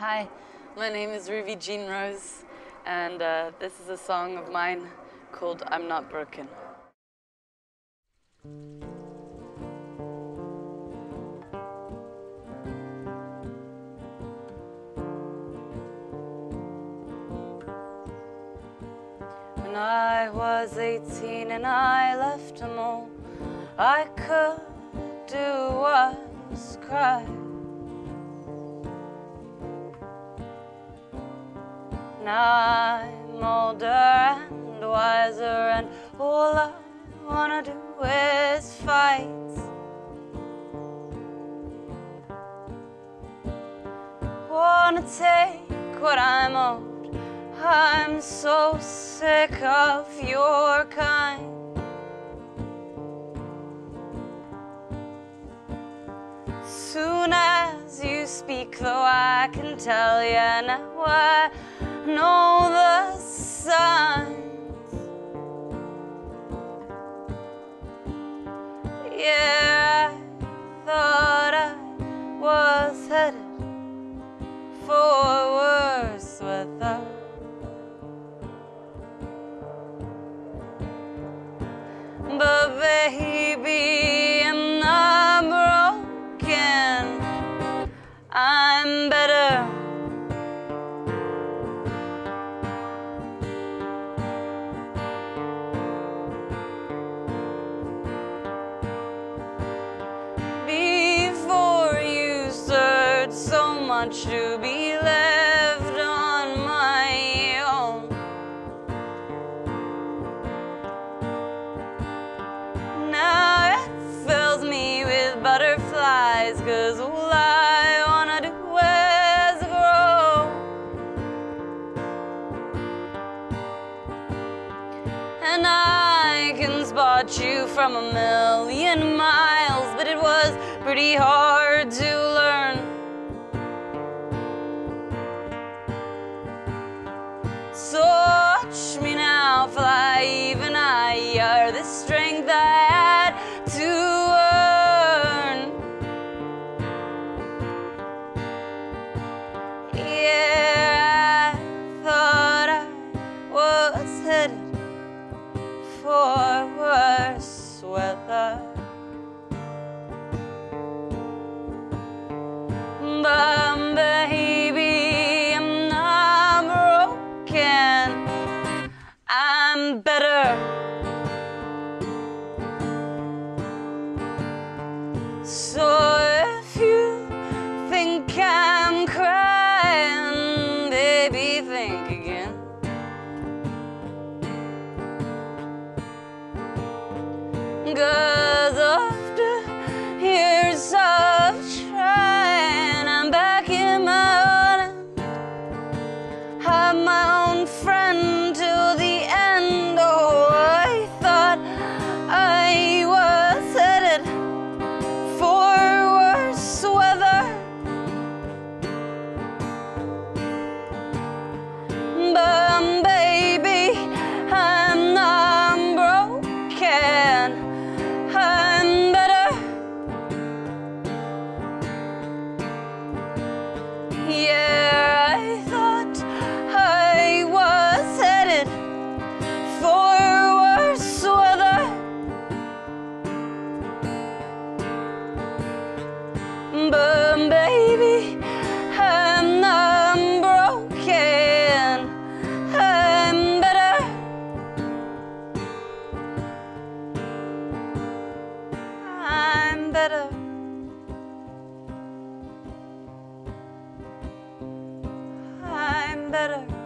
Hi, my name is Ruby Jean Rose, and this is a song of mine called I'm Not Broken. When I was 18 and I left them all, I could do was cry. Now I'm older and wiser, and all I wanna do is fight. Wanna take what I'm owed. I'm so sick of your kind. Soon as you speak, though, I can tell you now I know the signs. Yeah, I thought I was headed for worse without. But baby, I'm not broken. I'm better. So much to be left on my own. Now it fills me with butterflies, 'cause all I wanna do is grow. And I can spot you from a million miles, but it was pretty hard to learn. So watch me now fly even higher, the strength I had to earn. Yeah, I thought I was headed for worse weather, but baby, I'm not broken. I'm better. So if you think I'm crying, baby, think again. Cause after years of trying, I'm back in my own end. I'm my own friend till the end. Oh, I thought I was headed for worse weather, but baby, I'm not broken. I'm better. Yeah, I thought I was headed for worse weather, but baby, I'm not broken. I'm better. I'm better. I'm better.